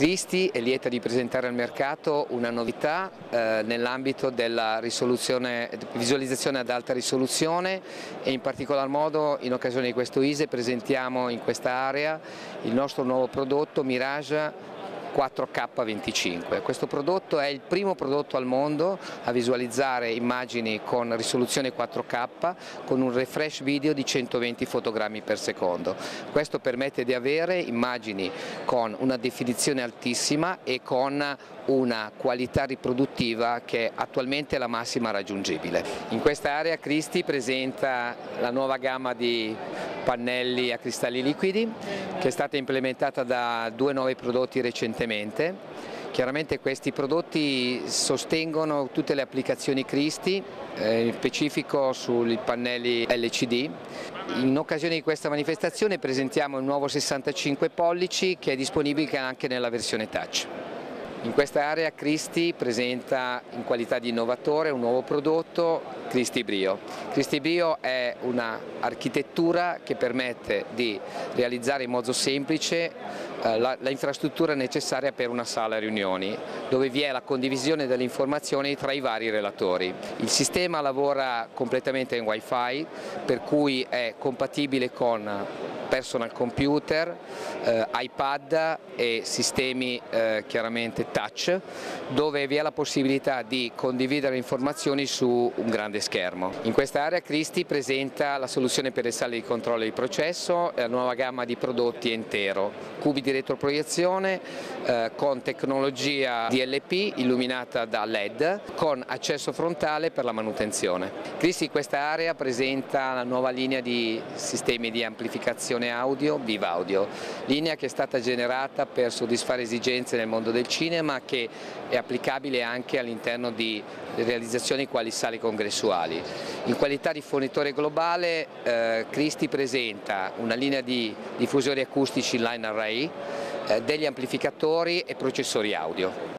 Christie è lieta di presentare al mercato una novità nell'ambito della visualizzazione ad alta risoluzione e in particolar modo in occasione di questo ISE presentiamo in questa area il nostro nuovo prodotto Mirage 4K25. Questo prodotto è il primo prodotto al mondo a visualizzare immagini con risoluzione 4K con un refresh video di 120 fotogrammi per secondo. Questo permette di avere immagini con una definizione altissima e con una qualità riproduttiva che attualmente è la massima raggiungibile. In questa area Christie presenta la nuova gamma di pannelli a cristalli liquidi che è stata implementata da due nuovi prodotti recentemente. Chiaramente questi prodotti sostengono tutte le applicazioni Christie, in specifico sui pannelli LCD. In occasione di questa manifestazione presentiamo il nuovo 65 pollici che è disponibile anche nella versione touch. In questa area Christie presenta in qualità di innovatore un nuovo prodotto, Christie Brio. Christie Brio è un'architettura che permette di realizzare in modo semplice l'infrastruttura necessaria per una sala riunioni, dove vi è la condivisione delle informazioni tra i vari relatori. Il sistema lavora completamente in wifi, per cui è compatibile con personal computer, iPad e sistemi chiaramente touch, dove vi è la possibilità di condividere informazioni su un grande schermo. In questa area Christie presenta la soluzione per le sale di controllo di processo e la nuova gamma di prodotti Entero, cubi di retroproiezione con tecnologia DLP illuminata da LED con accesso frontale per la manutenzione. Christie in questa area presenta la nuova linea di sistemi di amplificazione audio, VivAudio, linea che è stata generata per soddisfare esigenze nel mondo del cinema, che è applicabile anche all'interno di realizzazioni quali sale congressuali. In qualità di fornitore globale Christie presenta una linea di diffusori acustici line array, degli amplificatori e processori audio.